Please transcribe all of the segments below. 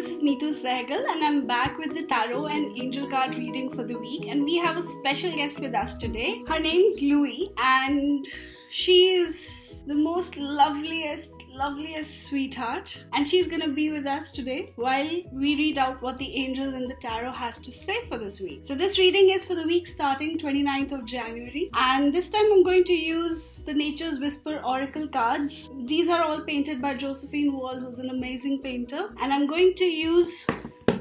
this is Meetu Sehgal and I'm back with the tarot and angel card reading for the week, and we have a special guest with us today. Her name's Louie and she's the most loveliest sweetheart, and she's gonna be with us today while we read out what the angel in the tarot has to say for this week. So this reading is for the week starting 29th of January, and this time I'm going to use the Nature's Whisper Oracle cards. These are all painted by Josephine Wall, who's an amazing painter, and I'm going to use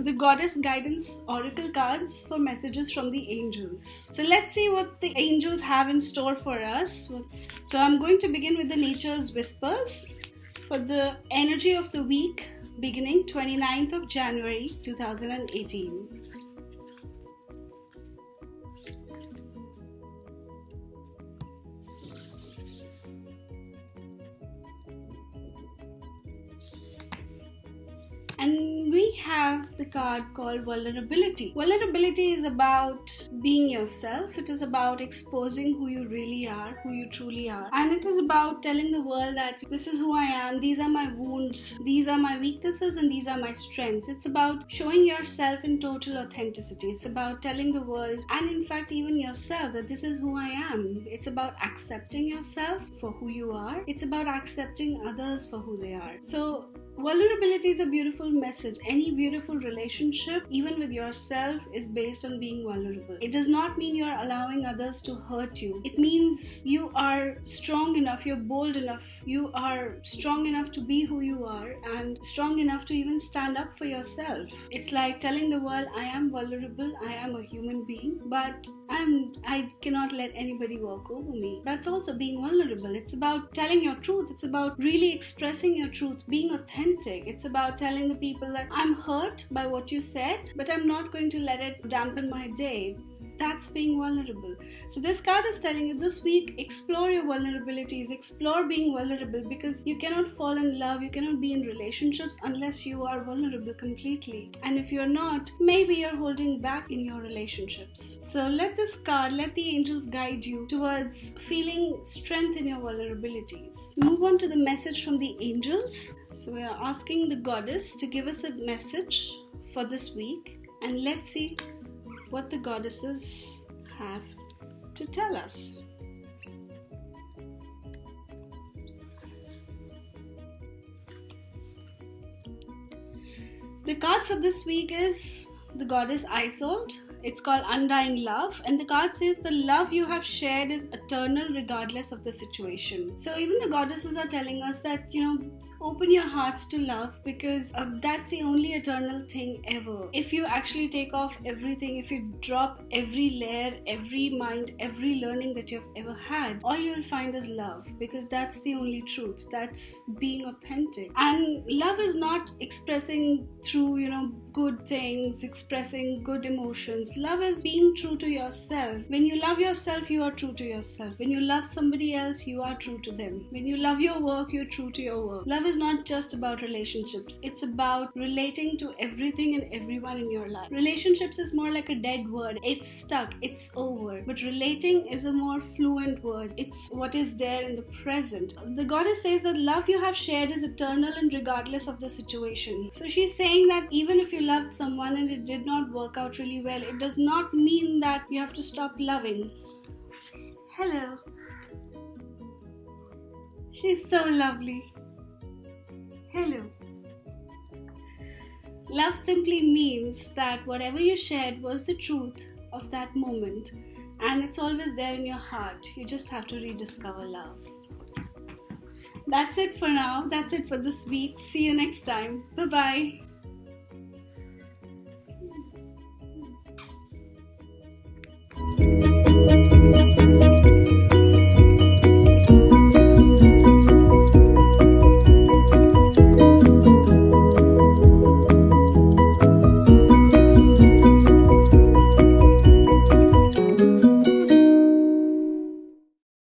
the Goddess Guidance Oracle cards for messages from the angels. So let's see what the angels have in store for us. So I'm going to begin with the Nature's Whispers for the energy of the week beginning 29th of January 2018. And we have the card called Vulnerability. Vulnerability is about being yourself. It is about exposing who you really are, who you truly are. And it is about telling the world that this is who I am, these are my wounds, these are my weaknesses, and these are my strengths. It's about showing yourself in total authenticity. It's about telling the world, and in fact even yourself, that this is who I am. It's about accepting yourself for who you are. It's about accepting others for who they are. So vulnerability is a beautiful message. Any beautiful relationship, even with yourself, is based on being vulnerable. It does not mean you're allowing others to hurt you. It means you are strong enough, you're bold enough, you are strong enough to be who you are and strong enough to even stand up for yourself. It's like telling the world, I am vulnerable, I am a human being, but I cannot let anybody walk over me. That's also being vulnerable. It's about telling your truth. It's about really expressing your truth, being authentic. It's about telling the people that I'm hurt by what you said, but I'm not going to let it dampen my day. That's being vulnerable. So this card is telling you this week, explore your vulnerabilities, explore being vulnerable, because you cannot fall in love, you cannot be in relationships unless you are vulnerable completely. And if you're not, maybe you're holding back in your relationships. So let this card, let the angels guide you towards feeling strength in your vulnerabilities. Move on to the message from the angels. So we are asking the goddess to give us a message for this week, and let's see what the goddesses have to tell us. The card for this week is the goddess Isolde. It's called Undying Love, and the card says the love you have shared is eternal regardless of the situation. So even the goddesses are telling us that, you know, open your hearts to love, because that's the only eternal thing ever. If you actually take off everything, if you drop every layer, every mind, every learning that you've ever had, all you'll find is love, because that's the only truth. That's being authentic. And love is not expressing through, you know, good things, expressing good emotions. Love is being true to yourself. When you love yourself, you are true to yourself. When you love somebody else, you are true to them. When you love your work, you're true to your work. Love is not just about relationships. It's about relating to everything and everyone in your life. Relationships is more like a dead word. It's stuck. It's over. But relating is a more fluent word. It's what is there in the present. The goddess says that love you have shared is eternal and regardless of the situation. So she's saying that even if you loved someone and it did not work out really well, it does not mean that you have to stop loving. Hello. She's so lovely. Hello. Love simply means that whatever you shared was the truth of that moment, and it's always there in your heart. You just have to rediscover love. That's it for now. That's it for this week. See you next time. Bye-bye.